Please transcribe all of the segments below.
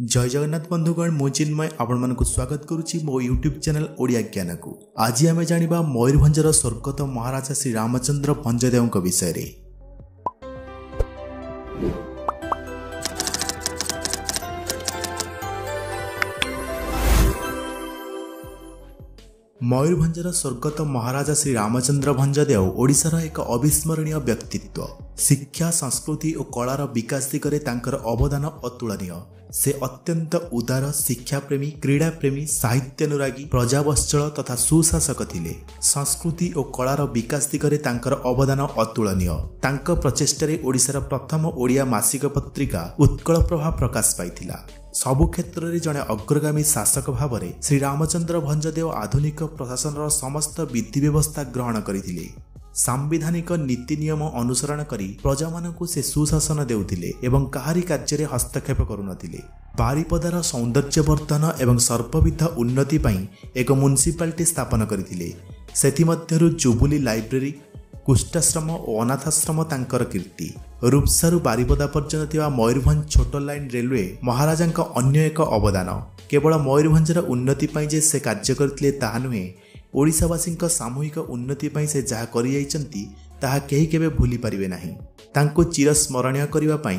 जय जगन्नाथ बंधुगण मो चिन्मय आपण स्वागत करुच्ची मो यूट्यूब चैनल ओडिया ज्ञान को। आज आम जाना मयूरभंजर स्वर्गत महाराजा श्री रामचंद्र भंजदेव विषय में। मयूरभंजर स्वर्गत महाराजा श्री रामचंद्र भंजदेव ओडिशार एक अविस्मरणीय व्यक्तित्व। शिक्षा, संस्कृति और कलार विकास दिगरे तांकर अवदान अतुलनीय। से अत्यंत उदार, शिक्षा प्रेमी, क्रीड़ा प्रेमी, साहित्य अनुरागी, प्रजावत्सल तथा सुशासक थिले। संस्कृति और कलार विकास दिगरे तांकर अवदान अतुलनीय। तांक प्रचेष्टारे ओडिशार प्रथम ओडिया मासिक पत्रिका उत्कल प्रभा प्रकाश पाइथिला। सबु क्षेत्र में जड़े अग्रगामी शासक भाव में श्री रामचंद्र भंजदेव आधुनिक प्रशासन समस्त विधि व्यवस्था ग्रहण करथिले। सांविधानिक नीति नियम अनुसरण करी प्रजा मानकु से सुशासन देउथिले एवं काहारी कार्य हस्तक्षेप करुनथिले। बारीपदार सौंदर्यवर्धन एवं सर्वविध उन्नति पाई एक म्युनिसिपालिटी स्थापन करथिले। सेथि मध्यरु जुबुली लाइब्रेरी, कुष्ठाश्रम और अनाथाश्रम तांकर कीर्ति। रूपसारू बारीपदा पर्यंत मयूरभंज छोट लाइन रेलवे महाराजा का अन्य एक अवदान। केवल मयूरभंजर उन्नति पाई से कार्य करथिले ताहा नुहे, ओडिशावासी सामूहिक उन्नति पाई से जहाँ करि जाइछन्ती ताहा केही केबे भूली पारिबे नाही। तांको चिरस्मरणीय करिवा पाई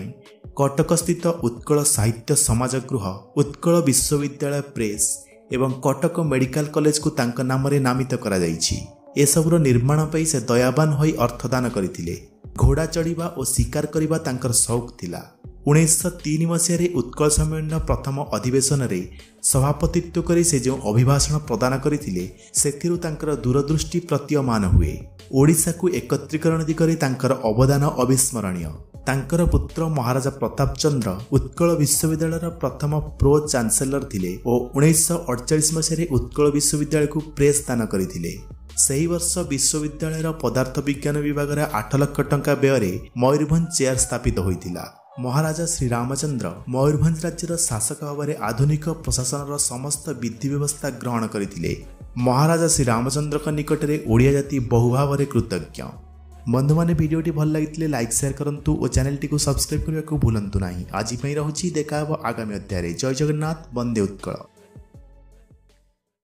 कटक स्थित उत्कल साहित्य समाज गृह, उत्कल विश्वविद्यालय प्रेस एवं कटक मेडिकल कॉलेज को तांका नामरे नामित करा जाइछि। ए सबुर निर्माण पर से दयावान होई अर्थदान करथिले। घोड़ा चढ़िबा और शिकार करिबा तांकर शौक थिला। 1903 मसीह उत्कल सम्मीर प्रथम अधिवेशन रे सभापतित्व करी से जो अभिभाषण प्रदान करथिले सेथिरु तांकर दूरदृष्टि प्रतीयमान हुए। ओडिशा को एकत्रीकरण दिगरे तांकर अवदान अविस्मरणीय। तांकर पुत्र महाराजा प्रतापचंद्र उत्कल विश्वविद्यालय प्रथम प्रो चांसेलर थिले और 1948 मसीह उत्कल विश्वविद्यालय को प्रेस दान करथिले। सही वर्ष विश्वविद्यालय पदार्थ विज्ञान विभाग में 8 लाख टंका व्यय मयूरभंज चेयर स्थापित होता। महाराजा श्री रामचंद्र मयूरभंज राज्यर शासक भाव में आधुनिक प्रशासन समस्त विधि व्यवस्था ग्रहण करथिले। महाराजा श्री रामचंद्र निकट में ओडिया जाति बहु भाव में कृतज्ञ। बंधु माने वीडियोटी भल लगी लाइक शेयर करंतु और चैनल टी को सब्सक्राइब करने को भूलंतु नहीं। आज देखा आगामी अध्याय। जय जगन्नाथ, वंदे उत्कल।